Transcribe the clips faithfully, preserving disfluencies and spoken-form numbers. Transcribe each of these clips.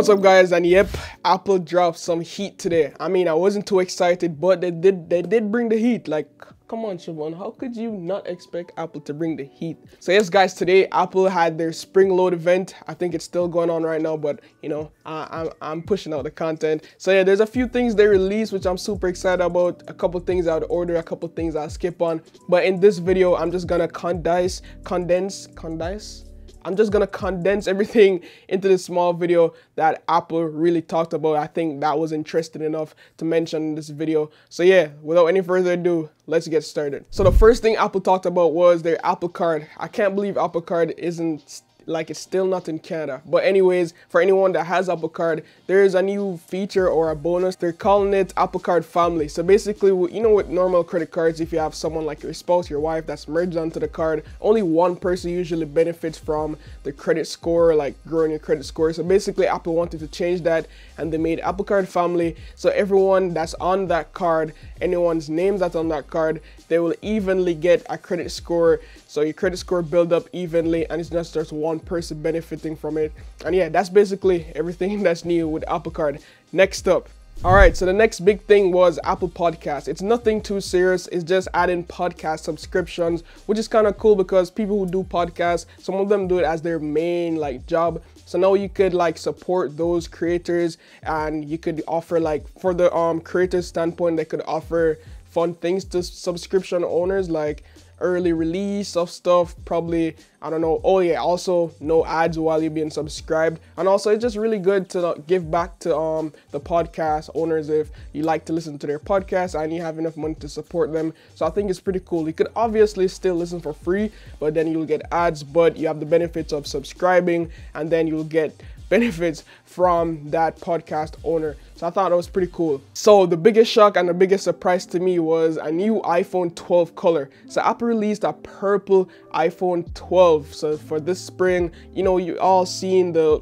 What's up, guys? And yep, Apple dropped some heat today. I mean, I wasn't too excited, but they did they did bring the heat. Like, come on, Shevon, how could you not expect Apple to bring the heat? So yes, guys, today Apple had their Spring Load event. I think it's still going on right now, but you know, I, I'm, I'm pushing out the content. So yeah, there's a few things they released, which I'm super excited about. A couple things I'd order, a couple things I'll skip on. But in this video, I'm just gonna condense, condense, condense? I'm just gonna condense everything into this small video that Apple really talked about. I think that was interesting enough to mention in this video. So yeah, without any further ado, let's get started. So the first thing Apple talked about was their Apple Card. I can't believe Apple Card isn't, like, it's still not in Canada. But anyways, for anyone that has Apple Card, there is a new feature or a bonus. They're calling it Apple Card Family. So basically, you know, with normal credit cards, if you have someone like your spouse, your wife that's merged onto the card, only one person usually benefits from the credit score, like growing your credit score. So basically, Apple wanted to change that and they made Apple Card Family. So everyone that's on that card, anyone's name that's on that card, they will evenly get a credit score. So your credit score build up evenly and it's not just one person benefiting from it. And yeah, that's basically everything that's new with Apple Card. Next up, all right, so the next big thing was Apple Podcasts. It's nothing too serious, it's just adding podcast subscriptions, which is kind of cool because people who do podcasts, some of them do it as their main like job. So now you could like support those creators and you could offer, like, for the um creator standpoint, they could offer fun things to subscription owners, like early release of stuff, probably, I don't know. Oh yeah, also no ads while you're being subscribed. And also it's just really good to give back to um the podcast owners if you like to listen to their podcast and you have enough money to support them. So I think it's pretty cool. You could obviously still listen for free, but then you'll get ads, but you have the benefits of subscribing and then you'll get benefits from that podcast owner. So I thought that was pretty cool. So the biggest shock and the biggest surprise to me was a new iPhone twelve color. So Apple released a purple iPhone twelve. So for this spring, you know, you all seen the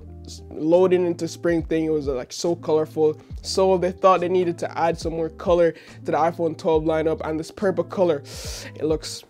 loading into spring thing, it was like so colorful. So they thought they needed to add some more color to the iPhone twelve lineup, and this purple color, it looks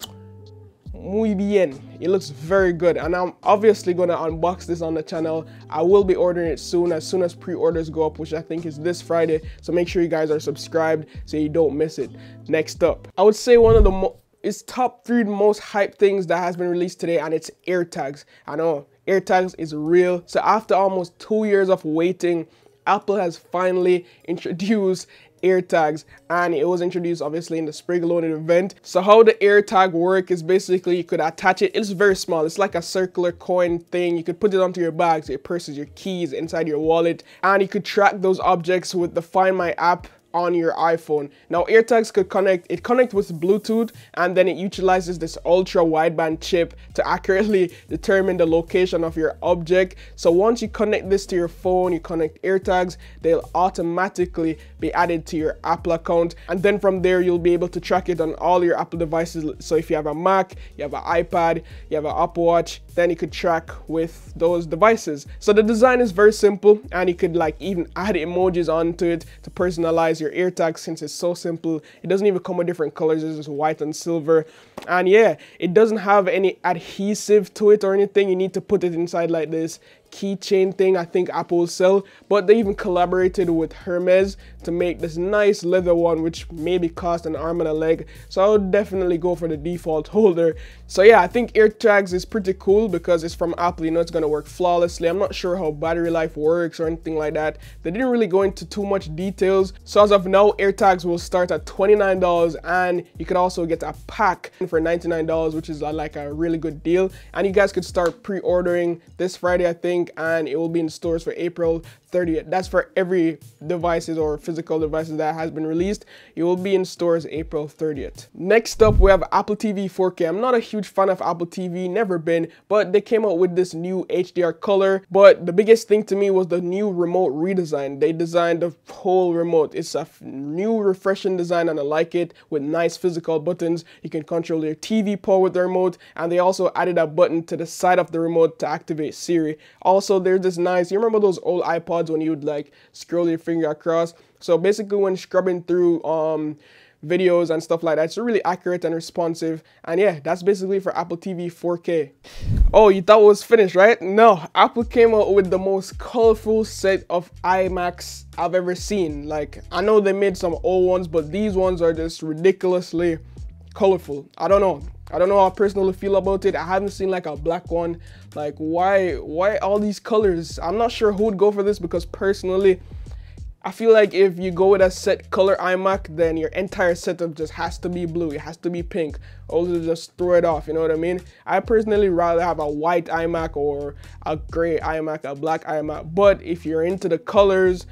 muy bien. It looks very good, and I'm obviously going to unbox this on the channel. I will be ordering it soon, as soon as pre-orders go up, which I think is this Friday. So make sure you guys are subscribed so you don't miss it. Next up, I would say one of the mo it's top three most hyped things that has been released today, and it's AirTags. I know AirTags is real. So after almost two years of waiting, Apple has finally introduced AirTags, and it was introduced obviously in the Spring Loaded event. So how the AirTag work is basically you could attach it. It's very small. It's like a circular coin thing. You could put it onto your bags, your purses, your keys, inside your wallet, and you could track those objects with the Find My app on your iPhone. Now AirTags could connect, it connects with Bluetooth, and then it utilizes this ultra wideband chip to accurately determine the location of your object. So once you connect this to your phone, you connect AirTags, they'll automatically be added to your Apple account, and then from there you'll be able to track it on all your Apple devices. So if you have a Mac, you have an iPad, you have an Apple Watch, then you could track with those devices. So the design is very simple, and you could like even add emojis onto it to personalize your AirTag, since it's so simple. It doesn't even come with different colors, it's just white and silver. And yeah, it doesn't have any adhesive to it or anything. You need to put it inside like this keychain thing I think Apple will sell, but they even collaborated with Hermes to make this nice leather one, which maybe cost an arm and a leg. So I would definitely go for the default holder. So yeah, I think AirTags is pretty cool because it's from Apple, you know, it's gonna work flawlessly. I'm not sure how battery life works or anything like that. They didn't really go into too much details. So as of now, AirTags will start at twenty-nine dollars, and you could also get a pack for ninety-nine dollars, which is like a really good deal. And you guys could start pre-ordering this Friday, I think, and it will be in stores for April thirtieth. That's for every devices or physical devices that has been released. It will be in stores April thirtieth. Next up, we have Apple T V four K. I'm not a huge fan of Apple T V, never been, but they came out with this new H D R color. But the biggest thing to me was the new remote redesign. They designed the whole remote. It's a new refreshing design, and I like it, with nice physical buttons. You can control your T V power with the remote, and they also added a button to the side of the remote to activate Siri. Also, there's this nice, you remember those old iPods when you would like scroll your finger across? So basically when scrubbing through um, videos and stuff like that, it's really accurate and responsive. And yeah, that's basically for Apple T V four K. Oh, you thought it was finished, right? No, Apple came out with the most colorful set of iMacs I've ever seen. Like, I know they made some old ones, but these ones are just ridiculously colorful. I don't know. I don't know how I personally feel about it. I haven't seen like a black one. Like, why, why all these colors? I'm not sure who would go for this, because personally, I feel like if you go with a set color iMac, then your entire setup just has to be blue. It has to be pink. Also, just throw it off. You know what I mean? I personally rather have a white iMac or a gray iMac, a black iMac. But if you're into the colors,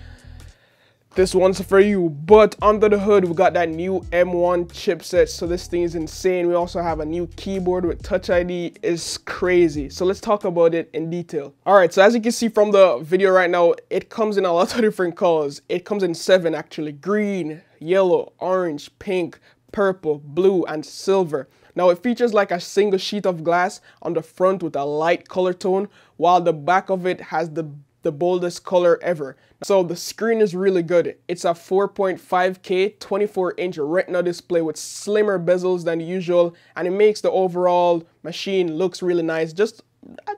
this one's for you. But under the hood, we got that new M one chipset. So this thing is insane. We also have a new keyboard with Touch I D. It's crazy. So let's talk about it in detail. All right, so as you can see from the video right now, it comes in a lot of different colors. It comes in seven actually: green, yellow, orange, pink, purple, blue, and silver. Now it features like a single sheet of glass on the front with a light color tone, while the back of it has the the boldest color ever. So the screen is really good. It's a four point five K twenty-four inch Retina display with slimmer bezels than usual, and it makes the overall machine looks really nice, just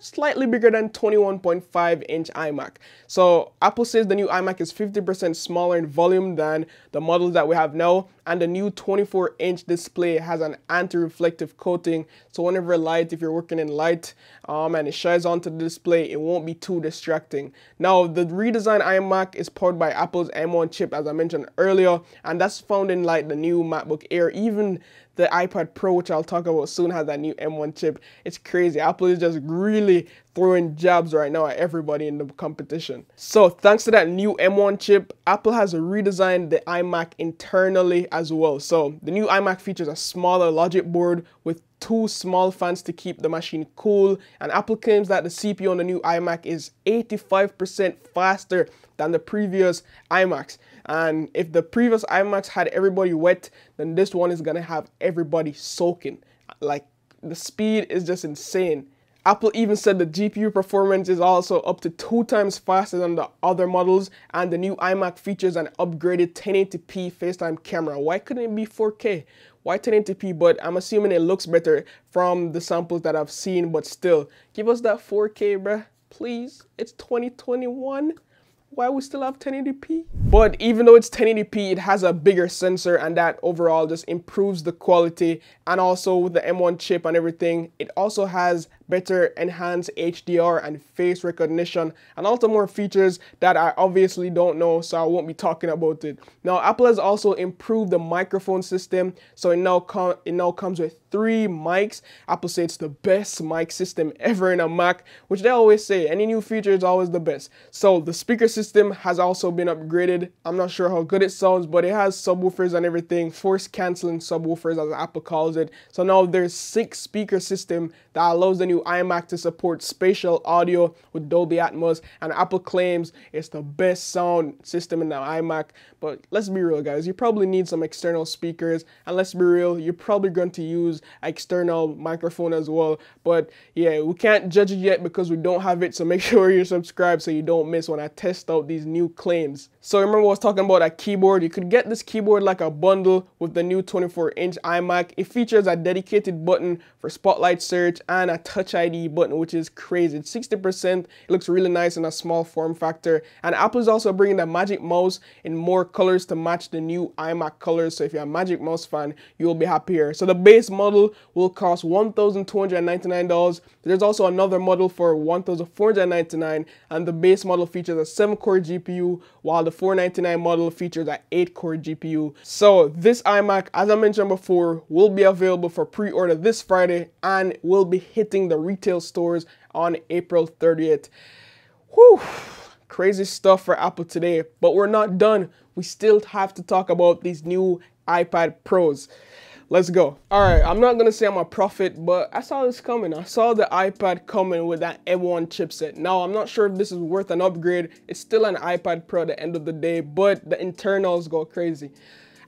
slightly bigger than twenty-one point five inch iMac. So Apple says the new iMac is fifty percent smaller in volume than the models that we have now, and the new twenty-four inch display has an anti-reflective coating, so whenever light, if you're working in light um, and it shines onto the display, it won't be too distracting. Now the redesigned iMac is powered by Apple's M one chip, as I mentioned earlier, and that's found in like the new MacBook Air. Even the iPad Pro, which I'll talk about soon, has that new M one chip. It's crazy. Apple is just really throwing jabs right now at everybody in the competition. So thanks to that new M one chip, Apple has redesigned the iMac internally as well. So the new iMac features a smaller logic board with two small fans to keep the machine cool, and Apple claims that the C P U on the new iMac is eighty-five percent faster than the previous iMacs. And if the previous iMacs had everybody wet, then this one is gonna have everybody soaking. Like, the speed is just insane. Apple even said the G P U performance is also up to two times faster than the other models, and the new iMac features an upgraded ten eighty p FaceTime camera. Why couldn't it be four K? Why ten eighty p? But I'm assuming it looks better from the samples that I've seen, but still, give us that four K, bruh, please. It's twenty twenty-one. Why we still have ten eighty p? But even though it's ten eighty p, it has a bigger sensor, and that overall just improves the quality. And also with the M one chip and everything, it also has better enhanced H D R and face recognition, and also more features that I obviously don't know, so I won't be talking about it. Now Apple has also improved the microphone system, so it now, com it now comes with three mics. Apple says it's the best mic system ever in a Mac, which they always say, any new feature is always the best. So the speaker system has also been upgraded. I'm not sure how good it sounds, but it has subwoofers and everything, force canceling subwoofers as Apple calls it. So now there's six speaker system that allows the new iMac to support spatial audio with Dolby Atmos, and Apple claims it's the best sound system in the iMac. But let's be real, guys, you probably need some external speakers, and let's be real, you're probably going to use external microphone as well. But yeah, we can't judge it yet because we don't have it, so make sure you're subscribed so you don't miss when I test out these new claims. So remember, I was talking about a keyboard. You could get this keyboard like a bundle with the new twenty-four inch iMac. It features a dedicated button for spotlight search and a Touch I D button, which is crazy. It's sixty percent. It looks really nice in a small form factor. And Apple is also bringing the Magic Mouse in more colors to match the new iMac colors. So if you're a Magic Mouse fan, you'll be happier. So the base model will cost one thousand two hundred ninety-nine dollars. There's also another model for one thousand four hundred ninety-nine dollars, and the base model features a seven core G P U, while the four ninety-nine model features an eight core G P U. So this iMac, as I mentioned before, will be available for pre-order this Friday and will be hitting the retail stores on April thirtieth. Whew, crazy stuff for Apple today, but we're not done. We still have to talk about these new iPad Pros. Let's go. All right, I'm not gonna say I'm a prophet, but I saw this coming. I saw the iPad coming with that M one chipset. Now, I'm not sure if this is worth an upgrade. It's still an iPad Pro at the end of the day, but the internals go crazy.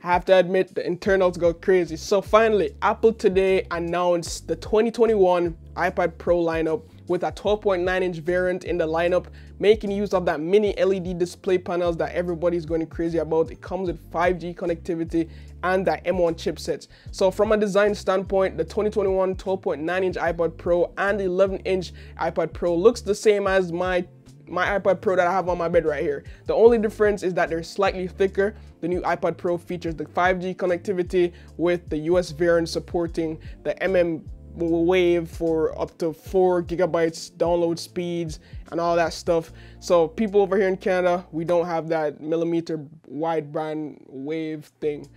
I have to admit, the internals go crazy. So finally, Apple today announced the twenty twenty-one iPad Pro lineup with a twelve point nine inch variant in the lineup, making use of that mini L E D display panels that everybody's going crazy about. It comes with five G connectivity and that M one chipset. So from a design standpoint, the twenty twenty-one twelve point nine inch iPad Pro and the eleven inch iPad Pro looks the same as my my iPad Pro that I have on my bed right here. The only difference is that they're slightly thicker. The new iPad Pro features the five G connectivity with the U S variant supporting the mmWave for up to four gigabytes download speeds and all that stuff. So people over here in Canada, we don't have that millimeter wide band wave thing.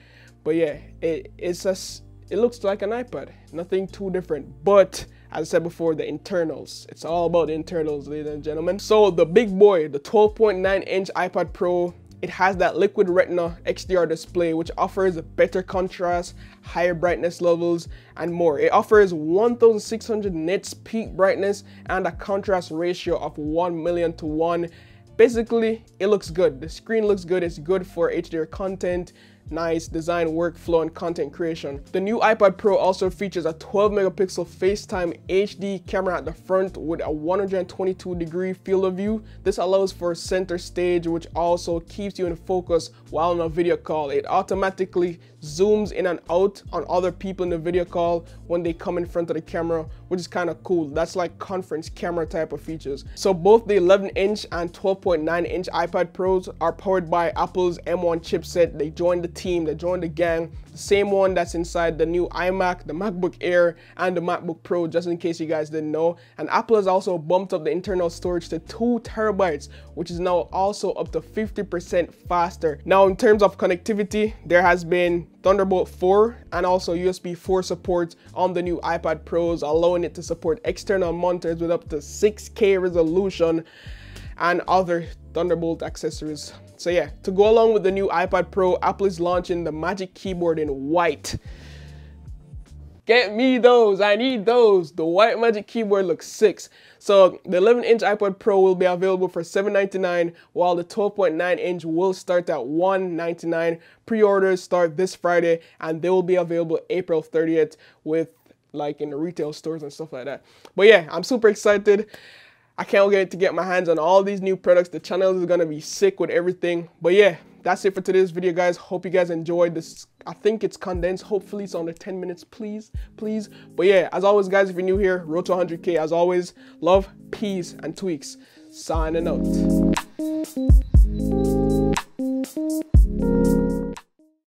But yeah, it, it's just, it looks like an iPad, nothing too different. But as I said before, the internals, it's all about the internals, ladies and gentlemen. So the big boy, the twelve point nine inch iPad Pro, it has that liquid retina H D R display, which offers better contrast, higher brightness levels, and more. It offers one thousand six hundred nits peak brightness and a contrast ratio of one million to one. Basically, it looks good. The screen looks good. It's good for H D R content, nice design, workflow, and content creation. The new iPad Pro also features a twelve megapixel FaceTime H D camera at the front with a one hundred twenty-two degree field of view. This allows for center stage, which also keeps you in focus while on a video call. It automatically zooms in and out on other people in the video call when they come in front of the camera, which is kind of cool. That's like conference camera type of features. So both the eleven inch and twelve point nine inch iPad Pros are powered by Apple's M one chipset. They joined the team, they joined the gang, the same one that's inside the new iMac, the MacBook Air, and the MacBook Pro, just in case you guys didn't know. And Apple has also bumped up the internal storage to two terabytes, which is now also up to fifty percent faster. Now, in terms of connectivity, there has been Thunderbolt four and also U S B four support on the new iPad Pros, allowing it to support external monitors with up to six K resolution and other Thunderbolt accessories. So yeah, to go along with the new iPad Pro, Apple is launching the Magic Keyboard in white. Get me those, I need those. The white Magic Keyboard looks sick. So the eleven inch iPad Pro will be available for seven ninety-nine, while the twelve point nine inch will start at one ninety-nine. Pre-orders start this Friday, and they will be available April thirtieth with like in the retail stores and stuff like that. But yeah, I'm super excited. I can't wait to get my hands on all these new products. The channel is gonna be sick with everything. But yeah, that's it for today's video, guys. Hope you guys enjoyed this. I think it's condensed. Hopefully it's under ten minutes, please, please. But yeah, as always, guys, if you're new here, road to one hundred K. As always, love, peace, and tweaks. Signing out.